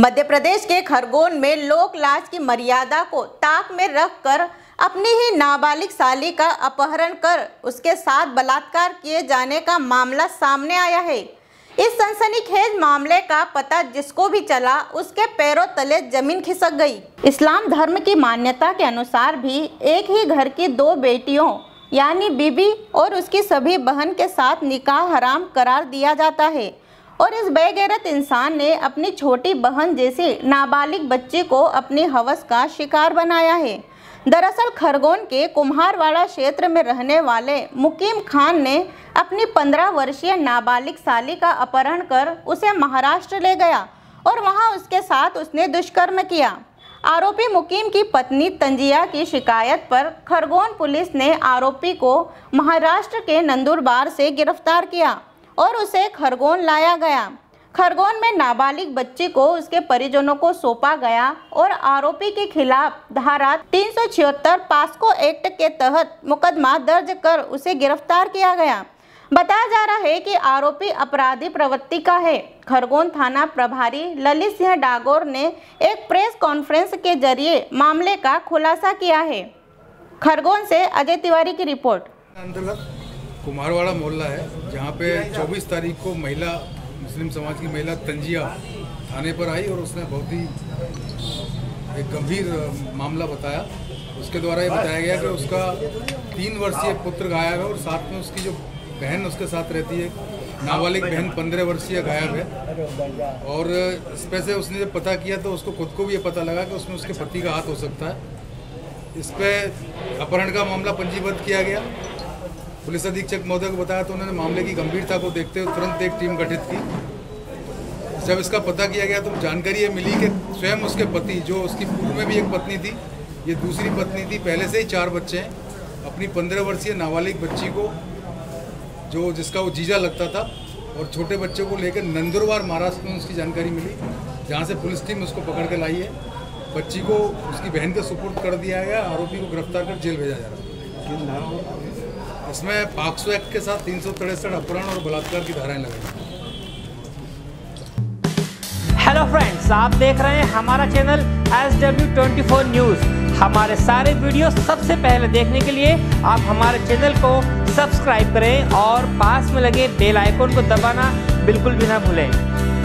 मध्य प्रदेश के खरगोन में लोक लाज की मर्यादा को ताक में रखकर अपनी ही नाबालिग साली का अपहरण कर उसके साथ बलात्कार किए जाने का मामला सामने आया है। इस सनसनीखेज मामले का पता जिसको भी चला उसके पैरों तले जमीन खिसक गई। इस्लाम धर्म की मान्यता के अनुसार भी एक ही घर की दो बेटियों यानी बीबी और उसकी सभी बहन के साथ निकाह हराम करार दिया जाता है और इस बेगैरत इंसान ने अपनी छोटी बहन जैसी नाबालिग बच्ची को अपनी हवस का शिकार बनाया है। दरअसल खरगोन के कुम्हारवाड़ा क्षेत्र में रहने वाले मुकीम खान ने अपनी 15 वर्षीय नाबालिग साली का अपहरण कर उसे महाराष्ट्र ले गया और वहां उसके साथ उसने दुष्कर्म किया। आरोपी मुकीम की पत्नी तंजिया की शिकायत पर खरगोन पुलिस ने आरोपी को महाराष्ट्र के नंदूरबार से गिरफ्तार किया और उसे खरगोन लाया गया। खरगोन में नाबालिग बच्ची को उसके परिजनों को सौंपा गया और आरोपी के खिलाफ धारा 376 पॉक्सो एक्ट के तहत मुकदमा दर्ज कर उसे गिरफ्तार किया गया। बताया जा रहा है कि आरोपी अपराधी प्रवृत्ति का है। खरगोन थाना प्रभारी ललित सिंह डागोर ने एक प्रेस कॉन्फ्रेंस के जरिए मामले का खुलासा किया है। खरगोन से अजय तिवारी की रिपोर्ट। कुम्हारवाड़ा मोहल्ला है जहाँ पे 24 तारीख को महिला मुस्लिम समाज की महिला तंजिया थाने पर आई और उसने बहुत ही एक गंभीर मामला बताया। उसके द्वारा ये बताया गया कि उसका 3 वर्षीय पुत्र गायब है और साथ में उसकी जो बहन उसके साथ रहती है नाबालिग बहन 15 वर्षीय गायब है। और इस पे से उसने जब पता किया तो उसको खुद को भी ये पता लगा कि उसमें उसके पति का हाथ हो सकता है। इस पर अपहरण का मामला पंजीबद्ध किया गया। पुलिस अधीक्षक महोदय को बताया तो उन्होंने मामले की गंभीरता को देखते हुए तुरंत एक टीम गठित की। जब इसका पता किया गया तो जानकारी ये मिली कि स्वयं उसके पति जो उसकी पूर्व में भी एक पत्नी थी, ये दूसरी पत्नी थी, पहले से ही 4 बच्चे हैं, अपनी 15 वर्षीय नाबालिग बच्ची को जो जिसका वो जीजा लगता था और छोटे बच्चे को लेकर नंदुरबार महाराष्ट्र में उसकी जानकारी मिली जहाँ से पुलिस टीम उसको पकड़ के लाई है। बच्ची को उसकी बहन के सुपुर्द कर दिया गया। आरोपी को गिरफ्तार कर जेल भेजा जा रहा है। इसमें पॉक्सो एक्ट के साथ 363 अपहरण और बलात्कार की धाराएं लगाई। हेलो फ्रेंड्स, आप देख रहे हैं हमारा चैनल SW24 न्यूज। हमारे सारे वीडियो सबसे पहले देखने के लिए आप हमारे चैनल को सब्सक्राइब करें और पास में लगे बेल आइकन को दबाना बिल्कुल भी ना भूलें।